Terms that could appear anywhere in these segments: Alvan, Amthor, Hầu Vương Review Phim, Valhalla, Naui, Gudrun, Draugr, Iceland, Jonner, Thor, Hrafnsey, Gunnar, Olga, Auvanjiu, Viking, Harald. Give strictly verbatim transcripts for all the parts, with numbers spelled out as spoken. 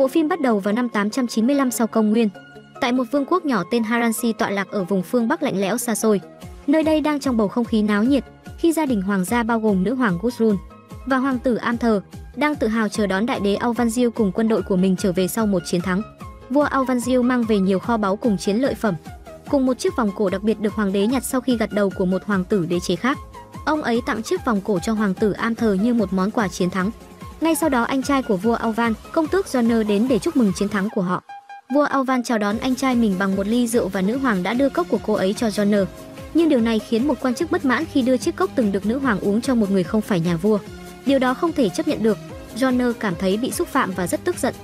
Bộ phim bắt đầu vào năm tám trăm chín mươi lăm sau công nguyên, tại một vương quốc nhỏ tên Hrafnsey tọa lạc ở vùng phương Bắc lạnh lẽo xa xôi. Nơi đây đang trong bầu không khí náo nhiệt khi gia đình hoàng gia bao gồm nữ hoàng Gudrun và hoàng tử Amthor đang tự hào chờ đón đại đế Auvanjiu cùng quân đội của mình trở về sau một chiến thắng. Vua Auvanjiu mang về nhiều kho báu cùng chiến lợi phẩm, cùng một chiếc vòng cổ đặc biệt được hoàng đế nhặt sau khi gặt đầu của một hoàng tử đế chế khác. Ông ấy tặng chiếc vòng cổ cho hoàng tử Amthor như một món quà chiến thắng. Ngay sau đó, anh trai của vua Alvan, công tước Jonner đến để chúc mừng chiến thắng của họ. Vua Alvan chào đón anh trai mình bằng một ly rượu và nữ hoàng đã đưa cốc của cô ấy cho Jonner. Nhưng điều này khiến một quan chức bất mãn khi đưa chiếc cốc từng được nữ hoàng uống cho một người không phải nhà vua. Điều đó không thể chấp nhận được. Jonner cảm thấy bị xúc phạm và rất tức giận.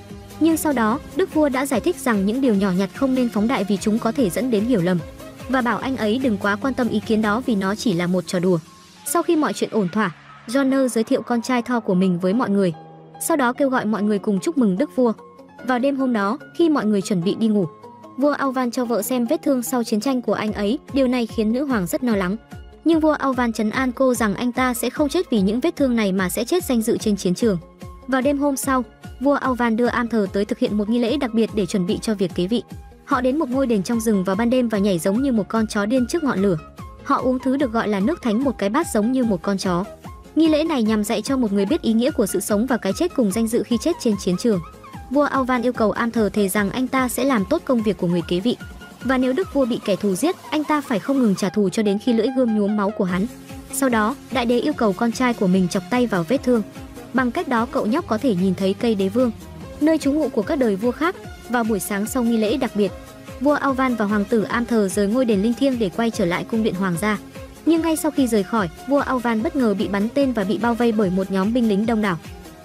Nhưng sau đó, đức vua đã giải thích rằng những điều nhỏ nhặt không nên phóng đại vì chúng có thể dẫn đến hiểu lầm, và bảo anh ấy đừng quá quan tâm ý kiến đó vì nó chỉ là một trò đùa. Sau khi mọi chuyện ổn thỏa, Jonner giới thiệu con trai Thor của mình với mọi người, sau đó kêu gọi mọi người cùng chúc mừng đức vua. Vào đêm hôm đó, khi mọi người chuẩn bị đi ngủ, vua Alvan cho vợ xem vết thương sau chiến tranh của anh ấy. Điều này khiến nữ hoàng rất lo lắng. Nhưng vua Alvan trấn an cô rằng anh ta sẽ không chết vì những vết thương này mà sẽ chết danh dự trên chiến trường. Vào đêm hôm sau, vua Alvan đưa Amthor tới thực hiện một nghi lễ đặc biệt để chuẩn bị cho việc kế vị. Họ đến một ngôi đền trong rừng vào ban đêm và nhảy giống như một con chó điên trước ngọn lửa. Họ uống thứ được gọi là nước thánh, một cái bát giống như một con chó. Nghi lễ này nhằm dạy cho một người biết ý nghĩa của sự sống và cái chết cùng danh dự khi chết trên chiến trường. Vua Alvan yêu cầu Amthor thề rằng anh ta sẽ làm tốt công việc của người kế vị, và nếu đức vua bị kẻ thù giết, anh ta phải không ngừng trả thù cho đến khi lưỡi gươm nhuốm máu của hắn. Sau đó, đại đế yêu cầu con trai của mình chọc tay vào vết thương. Bằng cách đó, cậu nhóc có thể nhìn thấy cây đế vương, nơi trú ngụ của các đời vua khác. Vào buổi sáng sau nghi lễ đặc biệt, vua Alvan và hoàng tử Amthor rời ngôi đền linh thiêng để quay trở lại cung điện hoàng gia. Nhưng ngay sau khi rời khỏi, vua Alvan bất ngờ bị bắn tên và bị bao vây bởi một nhóm binh lính đông đảo.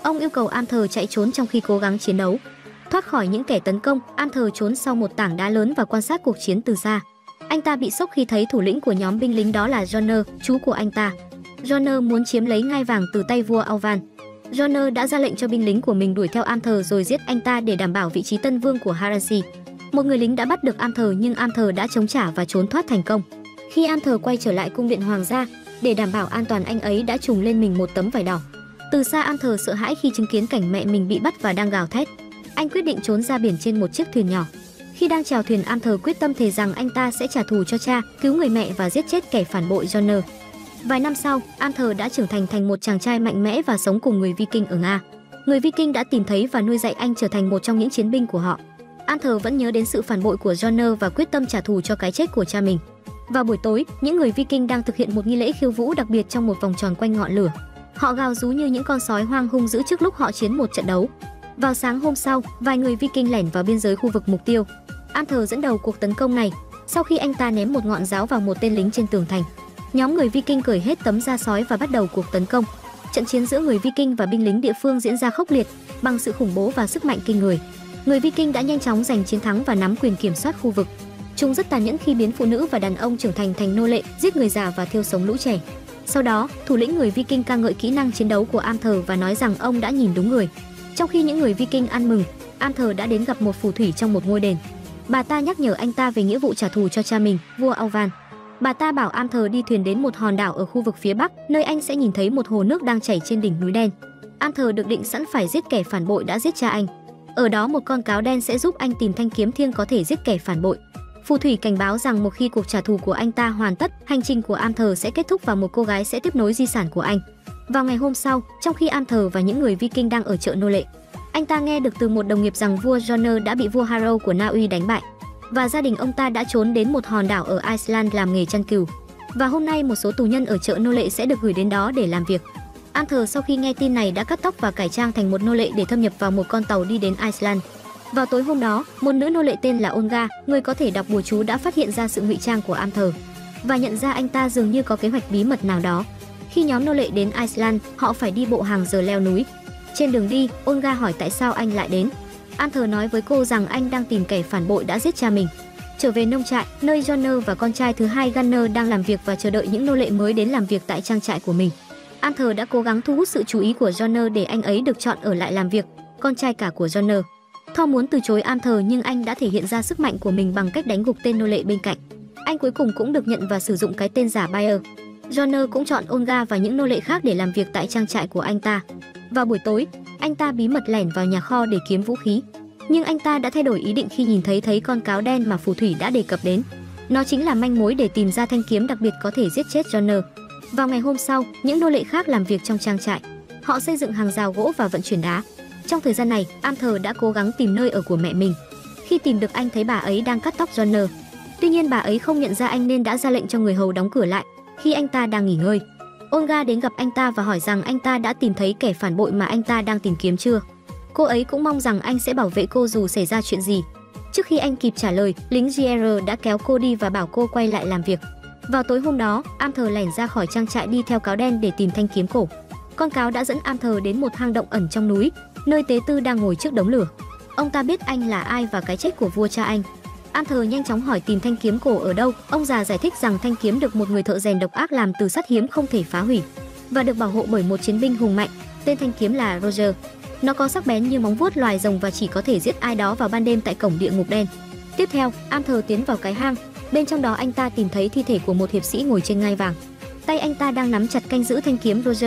Ông yêu cầu Amthor chạy trốn trong khi cố gắng chiến đấu, thoát khỏi những kẻ tấn công. Amthor trốn sau một tảng đá lớn và quan sát cuộc chiến từ xa. Anh ta bị sốc khi thấy thủ lĩnh của nhóm binh lính đó là Jonner, chú của anh ta. Jonner muốn chiếm lấy ngai vàng từ tay vua Alvan. Jonner đã ra lệnh cho binh lính của mình đuổi theo Amthor rồi giết anh ta để đảm bảo vị trí tân vương của Hrafnsey. Một người lính đã bắt được Amthor nhưng Amthor đã chống trả và trốn thoát thành công. Khi Amthor quay trở lại cung điện hoàng gia, để đảm bảo an toàn, anh ấy đã trùm lên mình một tấm vải đỏ. Từ xa, Amthor sợ hãi khi chứng kiến cảnh mẹ mình bị bắt và đang gào thét. Anh quyết định trốn ra biển trên một chiếc thuyền nhỏ. Khi đang chèo thuyền, Amthor quyết tâm thề rằng anh ta sẽ trả thù cho cha, cứu người mẹ và giết chết kẻ phản bội Jonner. Vài năm sau, Amthor đã trưởng thành thành một chàng trai mạnh mẽ và sống cùng người Viking ở Nga. Người Viking đã tìm thấy và nuôi dạy anh trở thành một trong những chiến binh của họ. Amthor vẫn nhớ đến sự phản bội của Jonner và quyết tâm trả thù cho cái chết của cha mình. Vào buổi tối, những người Viking đang thực hiện một nghi lễ khiêu vũ đặc biệt trong một vòng tròn quanh ngọn lửa. Họ gào rú như những con sói hoang hung dữ trước lúc họ chiến một trận đấu. Vào sáng hôm sau, vài người Viking lẻn vào biên giới khu vực mục tiêu. Amthor dẫn đầu cuộc tấn công này sau khi anh ta ném một ngọn giáo vào một tên lính trên tường thành. Nhóm người Viking cởi hết tấm da sói và bắt đầu cuộc tấn công. Trận chiến giữa người Viking và binh lính địa phương diễn ra khốc liệt bằng sự khủng bố và sức mạnh kinh người. Người Viking đã nhanh chóng giành chiến thắng và nắm quyền kiểm soát khu vực. Chúng rất tàn nhẫn khi biến phụ nữ và đàn ông trưởng thành thành nô lệ, giết người già và thiêu sống lũ trẻ. Sau đó, thủ lĩnh người Viking ca ngợi kỹ năng chiến đấu của Amthor và nói rằng ông đã nhìn đúng người. Trong khi những người Viking ăn mừng, Amthor đã đến gặp một phù thủy trong một ngôi đền. Bà ta nhắc nhở anh ta về nghĩa vụ trả thù cho cha mình, vua Alvan. Bà ta bảo Amthor đi thuyền đến một hòn đảo ở khu vực phía bắc, nơi anh sẽ nhìn thấy một hồ nước đang chảy trên đỉnh núi đen. Amthor được định sẵn phải giết kẻ phản bội đã giết cha anh. Ở đó, một con cáo đen sẽ giúp anh tìm thanh kiếm thiêng có thể giết kẻ phản bội. Phù thủy cảnh báo rằng một khi cuộc trả thù của anh ta hoàn tất, hành trình của Amthor sẽ kết thúc và một cô gái sẽ tiếp nối di sản của anh. Vào ngày hôm sau, trong khi Amthor và những người Viking đang ở chợ nô lệ, anh ta nghe được từ một đồng nghiệp rằng vua Jonner đã bị vua Harald của Naui đánh bại, và gia đình ông ta đã trốn đến một hòn đảo ở Iceland làm nghề chăn cừu. Và hôm nay một số tù nhân ở chợ nô lệ sẽ được gửi đến đó để làm việc. Amthor sau khi nghe tin này đã cắt tóc và cải trang thành một nô lệ để thâm nhập vào một con tàu đi đến Iceland. Vào tối hôm đó, một nữ nô lệ tên là Olga, người có thể đọc bùa chú, đã phát hiện ra sự ngụy trang của Amthor và nhận ra anh ta dường như có kế hoạch bí mật nào đó. Khi nhóm nô lệ đến Iceland, họ phải đi bộ hàng giờ leo núi. Trên đường đi, Olga hỏi tại sao anh lại đến. Amthor nói với cô rằng anh đang tìm kẻ phản bội đã giết cha mình. Trở về nông trại, nơi Jonner và con trai thứ hai Gunnar đang làm việc và chờ đợi những nô lệ mới đến làm việc tại trang trại của mình, Amthor đã cố gắng thu hút sự chú ý của Jonner để anh ấy được chọn ở lại làm việc, con trai cả của Jonner. Thor muốn từ chối Amthor nhưng anh đã thể hiện ra sức mạnh của mình bằng cách đánh gục tên nô lệ bên cạnh. Anh cuối cùng cũng được nhận và sử dụng cái tên giả Bayer. Jonner cũng chọn Olga và những nô lệ khác để làm việc tại trang trại của anh ta. Vào buổi tối, anh ta bí mật lẻn vào nhà kho để kiếm vũ khí. nhưng anh ta đã thay đổi ý định khi nhìn thấy thấy con cáo đen mà phù thủy đã đề cập đến. Nó chính là manh mối để tìm ra thanh kiếm đặc biệt có thể giết chết Jonner. Vào ngày hôm sau, những nô lệ khác làm việc trong trang trại. Họ xây dựng hàng rào gỗ và vận chuyển đá. Trong thời gian này, Amthor đã cố gắng tìm nơi ở của mẹ mình. Khi tìm được, anh thấy bà ấy đang cắt tóc Jonner. Tuy nhiên bà ấy không nhận ra anh nên đã ra lệnh cho người hầu đóng cửa lại khi anh ta đang nghỉ ngơi. Olga đến gặp anh ta và hỏi rằng anh ta đã tìm thấy kẻ phản bội mà anh ta đang tìm kiếm chưa. Cô ấy cũng mong rằng anh sẽ bảo vệ cô dù xảy ra chuyện gì. Trước khi anh kịp trả lời, lính giê rờ đã kéo cô đi và bảo cô quay lại làm việc. Vào tối hôm đó, Amthor lẻn ra khỏi trang trại đi theo cáo đen để tìm thanh kiếm cổ. Con cáo đã dẫn Amthor đến một hang động ẩn trong núi, nơi tế tư đang ngồi trước đống lửa. Ông ta biết anh là ai và cái chết của vua cha anh. Amthor nhanh chóng hỏi tìm thanh kiếm cổ ở đâu. Ông già giải thích rằng thanh kiếm được một người thợ rèn độc ác làm từ sắt hiếm không thể phá hủy và được bảo hộ bởi một chiến binh hùng mạnh. Tên thanh kiếm là Draugr. Nó có sắc bén như móng vuốt loài rồng và chỉ có thể giết ai đó vào ban đêm tại cổng địa ngục đen. Tiếp theo, Amthor tiến vào cái hang. Bên trong đó anh ta tìm thấy thi thể của một hiệp sĩ ngồi trên ngai vàng. Tay anh ta đang nắm chặt canh giữ thanh kiếm Draugr.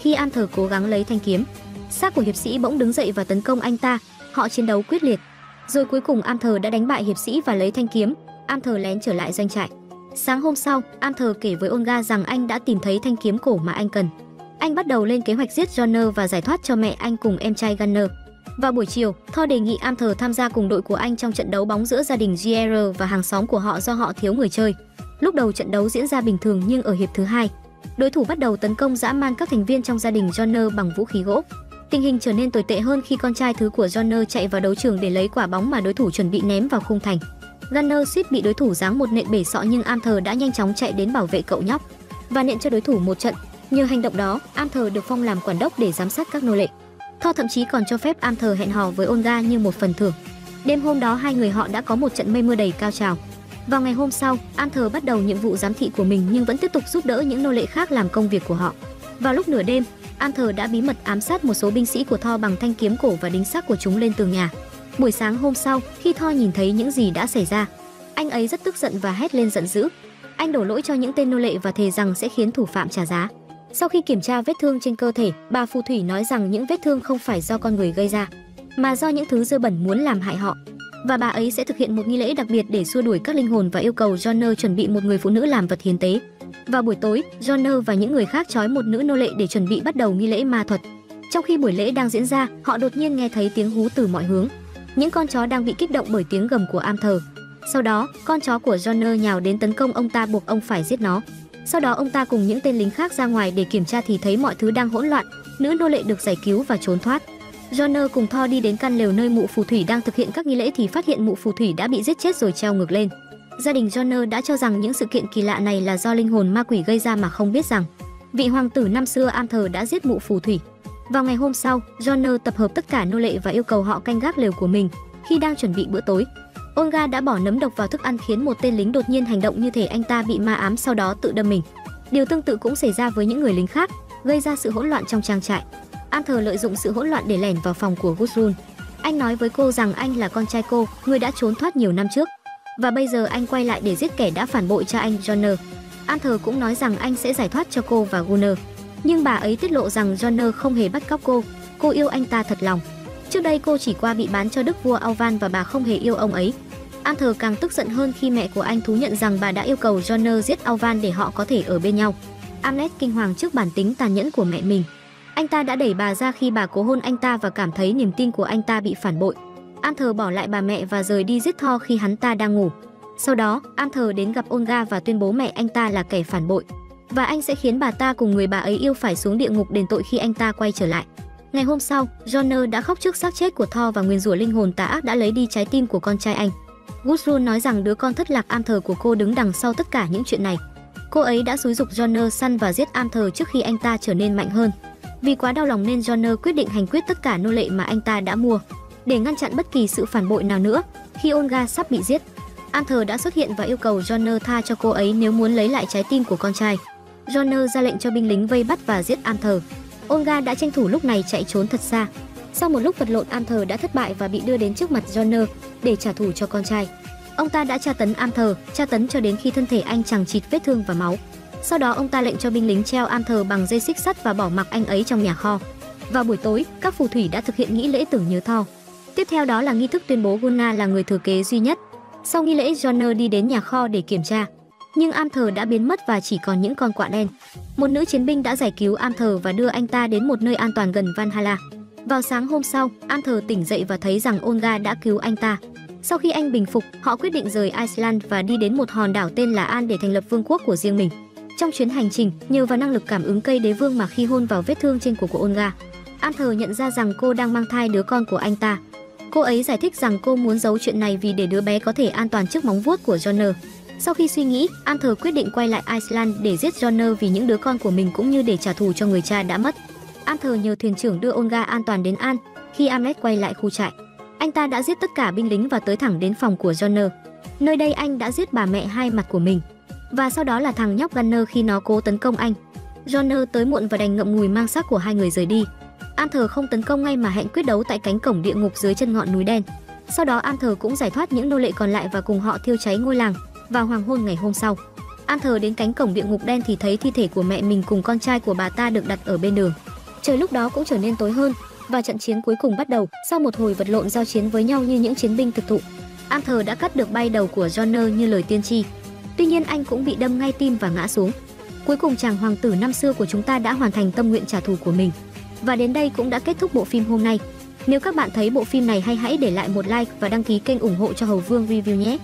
Khi Amthor cố gắng lấy thanh kiếm, xác của hiệp sĩ bỗng đứng dậy và tấn công anh ta. Họ chiến đấu quyết liệt. Rồi cuối cùng Amthor đã đánh bại hiệp sĩ và lấy thanh kiếm. Amthor lén trở lại doanh trại. Sáng hôm sau, Amthor kể với Olga rằng anh đã tìm thấy thanh kiếm cổ mà anh cần. Anh bắt đầu lên kế hoạch giết Jonner và giải thoát cho mẹ anh cùng em trai Gunnar. Vào buổi chiều, Thor đề nghị Amthor tham gia cùng đội của anh trong trận đấu bóng giữa gia đình giê rờ và hàng xóm của họ do họ thiếu người chơi. Lúc đầu trận đấu diễn ra bình thường nhưng ở hiệp thứ hai, đối thủ bắt đầu tấn công dã man các thành viên trong gia đình Jonner bằng vũ khí gỗ. Tình hình trở nên tồi tệ hơn khi con trai thứ của Jonner chạy vào đấu trường để lấy quả bóng mà đối thủ chuẩn bị ném vào khung thành. Gunnar suýt bị đối thủ giáng một nện bể sọ nhưng Amthor đã nhanh chóng chạy đến bảo vệ cậu nhóc và nện cho đối thủ một trận. Nhờ hành động đó, Amthor được phong làm quản đốc để giám sát các nô lệ. Thor thậm chí còn cho phép Amthor hẹn hò với Olga như một phần thưởng. Đêm hôm đó hai người họ đã có một trận mây mưa đầy cao trào. Vào ngày hôm sau, Amthor bắt đầu nhiệm vụ giám thị của mình nhưng vẫn tiếp tục giúp đỡ những nô lệ khác làm công việc của họ. Vào lúc nửa đêm, Amthor đã bí mật ám sát một số binh sĩ của Thor bằng thanh kiếm cổ và đính xác của chúng lên tường nhà. Buổi sáng hôm sau, khi Thor nhìn thấy những gì đã xảy ra, anh ấy rất tức giận và hét lên giận dữ. Anh đổ lỗi cho những tên nô lệ và thề rằng sẽ khiến thủ phạm trả giá. Sau khi kiểm tra vết thương trên cơ thể, bà phù thủy nói rằng những vết thương không phải do con người gây ra, mà do những thứ dơ bẩn muốn làm hại họ. Và bà ấy sẽ thực hiện một nghi lễ đặc biệt để xua đuổi các linh hồn và yêu cầu Jonner chuẩn bị một người phụ nữ làm vật hiến tế. Vào buổi tối, Jonner và những người khác trói một nữ nô lệ để chuẩn bị bắt đầu nghi lễ ma thuật. Trong khi buổi lễ đang diễn ra, họ đột nhiên nghe thấy tiếng hú từ mọi hướng. Những con chó đang bị kích động bởi tiếng gầm của Amthor. Sau đó, con chó của Jonner nhào đến tấn công ông ta, buộc ông phải giết nó. Sau đó ông ta cùng những tên lính khác ra ngoài để kiểm tra thì thấy mọi thứ đang hỗn loạn. Nữ nô lệ được giải cứu và trốn thoát. Jonner cùng Thor đi đến căn lều nơi mụ phù thủy đang thực hiện các nghi lễ thì phát hiện mụ phù thủy đã bị giết chết rồi treo ngược lên. Gia đình Jonner đã cho rằng những sự kiện kỳ lạ này là do linh hồn ma quỷ gây ra mà không biết rằng vị hoàng tử năm xưa Amthor đã giết mụ phù thủy. Vào ngày hôm sau, Jonner tập hợp tất cả nô lệ và yêu cầu họ canh gác lều của mình. Khi đang chuẩn bị bữa tối, Olga đã bỏ nấm độc vào thức ăn khiến một tên lính đột nhiên hành động như thể anh ta bị ma ám, sau đó tự đâm mình. Điều tương tự cũng xảy ra với những người lính khác, gây ra sự hỗn loạn trong trang trại. Amthor lợi dụng sự hỗn loạn để lẻn vào phòng của Gudrun. Anh nói với cô rằng anh là con trai cô, người đã trốn thoát nhiều năm trước, và bây giờ anh quay lại để giết kẻ đã phản bội cha anh Jonner. Amthor cũng nói rằng anh sẽ giải thoát cho cô và Gunnar, nhưng bà ấy tiết lộ rằng Jonner không hề bắt cóc cô, cô yêu anh ta thật lòng. Trước đây cô chỉ qua bị bán cho đức vua Alvan và bà không hề yêu ông ấy. Amthor càng tức giận hơn khi mẹ của anh thú nhận rằng bà đã yêu cầu Jonner giết Alvan để họ có thể ở bên nhau. Amlet kinh hoàng trước bản tính tàn nhẫn của mẹ mình. Anh ta đã đẩy bà ra khi bà cố hôn anh ta và cảm thấy niềm tin của anh ta bị phản bội. Amthor bỏ lại bà mẹ và rời đi giết Thor khi hắn ta đang ngủ. Sau đó, Amthor đến gặp Olga và tuyên bố mẹ anh ta là kẻ phản bội và anh sẽ khiến bà ta cùng người bà ấy yêu phải xuống địa ngục đền tội khi anh ta quay trở lại. Ngày hôm sau, Jonner đã khóc trước xác chết của Thor và nguyền rủa linh hồn tà ác đã lấy đi trái tim của con trai anh. Gudrun nói rằng đứa con thất lạc Amthor của cô đứng đằng sau tất cả những chuyện này. Cô ấy đã xúi giục Jonner săn và giết Amthor trước khi anh ta trở nên mạnh hơn. Vì quá đau lòng nên Jonner quyết định hành quyết tất cả nô lệ mà anh ta đã mua để ngăn chặn bất kỳ sự phản bội nào nữa. Khi Olga sắp bị giết, Amthor đã xuất hiện và yêu cầu Jonner tha cho cô ấy nếu muốn lấy lại trái tim của con trai. Jonner ra lệnh cho binh lính vây bắt và giết Amthor. Olga đã tranh thủ lúc này chạy trốn thật xa. Sau một lúc vật lộn, Amthor đã thất bại và bị đưa đến trước mặt Jonner để trả thù cho con trai. Ông ta đã tra tấn Amthor, tra tấn cho đến khi thân thể anh chằng chịt vết thương và máu. Sau đó ông ta lệnh cho binh lính treo Amthor bằng dây xích sắt và bỏ mặc anh ấy trong nhà kho. Vào buổi tối, các phù thủy đã thực hiện nghi lễ tưởng nhớ Thor. Tiếp theo đó là nghi thức tuyên bố Gunnar là người thừa kế duy nhất. Sau nghi lễ, Jonner đi đến nhà kho để kiểm tra, nhưng Amthor đã biến mất và chỉ còn những con quạ đen. Một nữ chiến binh đã giải cứu Amthor và đưa anh ta đến một nơi an toàn gần Valhalla. Vào sáng hôm sau, Amthor tỉnh dậy và thấy rằng Olga đã cứu anh ta. Sau khi anh bình phục, họ quyết định rời Iceland và đi đến một hòn đảo tên là An để thành lập vương quốc của riêng mình. Trong chuyến hành trình, nhờ vào năng lực cảm ứng cây đế vương mà khi hôn vào vết thương trên cổ của Olga, Amthor nhận ra rằng cô đang mang thai đứa con của anh ta. Cô ấy giải thích rằng cô muốn giấu chuyện này vì để đứa bé có thể an toàn trước móng vuốt của Jonner. Sau khi suy nghĩ, Amthor quyết định quay lại Iceland để giết Jonner vì những đứa con của mình cũng như để trả thù cho người cha đã mất. Amthor nhờ thuyền trưởng đưa Olga an toàn đến An. Khi Amlet quay lại khu trại, anh ta đã giết tất cả binh lính và tới thẳng đến phòng của Jonner. Nơi đây anh đã giết bà mẹ hai mặt của mình và sau đó là thằng nhóc Gunnar khi nó cố tấn công anh. Jonner tới muộn và đành ngậm ngùi mang xác của hai người rời đi. Amthor không tấn công ngay mà hẹn quyết đấu tại cánh cổng địa ngục dưới chân ngọn núi đen. Sau đó Amthor cũng giải thoát những nô lệ còn lại và cùng họ thiêu cháy ngôi làng. Vào hoàng hôn ngày hôm sau, Amthor đến cánh cổng địa ngục đen thì thấy thi thể của mẹ mình cùng con trai của bà ta được đặt ở bên đường. Trời lúc đó cũng trở nên tối hơn và trận chiến cuối cùng bắt đầu sau một hồi vật lộn giao chiến với nhau như những chiến binh thực thụ. Amthor đã cắt được bay đầu của Jonner như lời tiên tri. Tuy nhiên anh cũng bị đâm ngay tim và ngã xuống. Cuối cùng chàng hoàng tử năm xưa của chúng ta đã hoàn thành tâm nguyện trả thù của mình. Và đến đây cũng đã kết thúc bộ phim hôm nay. Nếu các bạn thấy bộ phim này hay, hãy để lại một like và đăng ký kênh ủng hộ cho Hầu Vương Review nhé.